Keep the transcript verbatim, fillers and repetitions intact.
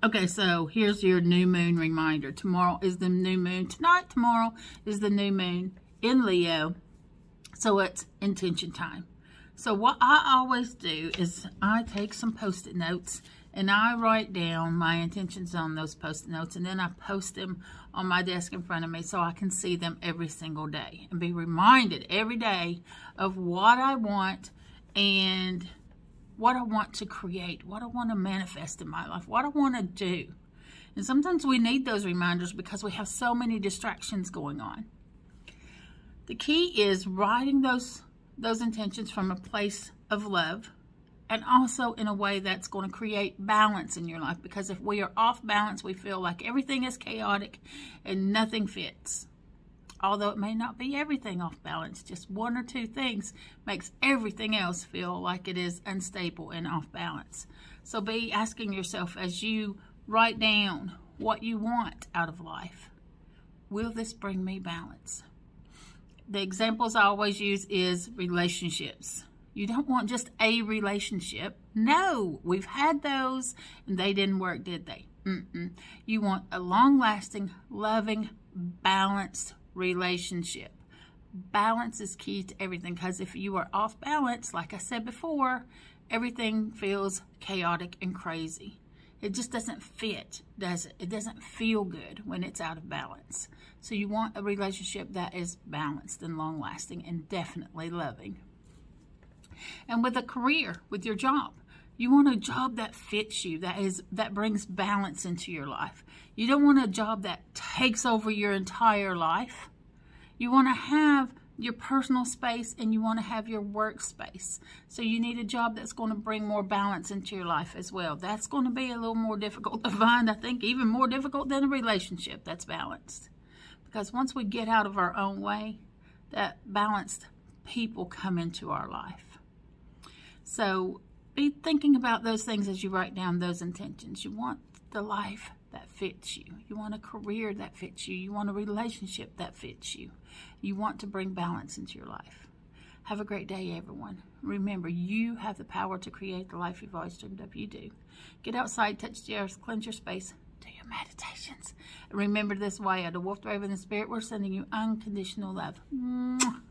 Okay, so here's your new moon reminder. Tomorrow is the new moon. Tonight, tomorrow is the new moon in Leo. So it's intention time. So what I always do is I take some post-it notes and I write down my intentions on those post-it notes, and then I post them on my desk in front of me so I can see them every single day and be reminded every day of what I want and what I want to create, what I want to manifest in my life, what I want to do. And sometimes we need those reminders because we have so many distractions going on. The key is writing those, those intentions from a place of love, and also in a way that's going to create balance in your life, because if we are off balance, we feel like everything is chaotic and nothing fits. Although it may not be everything off balance, just one or two things makes everything else feel like it is unstable and off balance. So be asking yourself as you write down what you want out of life, will this bring me balance? The examples I always use is relationships. You don't want just a relationship. No, we've had those and they didn't work, did they? Mm-mm. You want a long-lasting, loving, balanced relationship. Balance is key to everything, because if you are off balance, like I said before, everything feels chaotic and crazy. It just doesn't fit, does it? It doesn't feel good when it's out of balance. So you want a relationship that is balanced and long-lasting and definitely loving. And with a career, with your job, you want a job that fits you, that is that brings balance into your life. You don't want a job that takes over your entire life. You want to have your personal space and you want to have your workspace. So you need a job that's going to bring more balance into your life as well. That's going to be a little more difficult to find, I think, even more difficult than a relationship that's balanced. Because once we get out of our own way, that balanced people come into our life. So be thinking about those things as you write down those intentions. You want the life that fits you. You want a career that fits you. You want a relationship that fits you. You want to bring balance into your life. Have a great day, everyone. Remember, you have the power to create the life you've always dreamed of. You do. Get outside, touch the earth, cleanse your space, do your meditations. And remember this, Leo, the Wolf, the Raven, and the Spirit, we're sending you unconditional love. Mwah.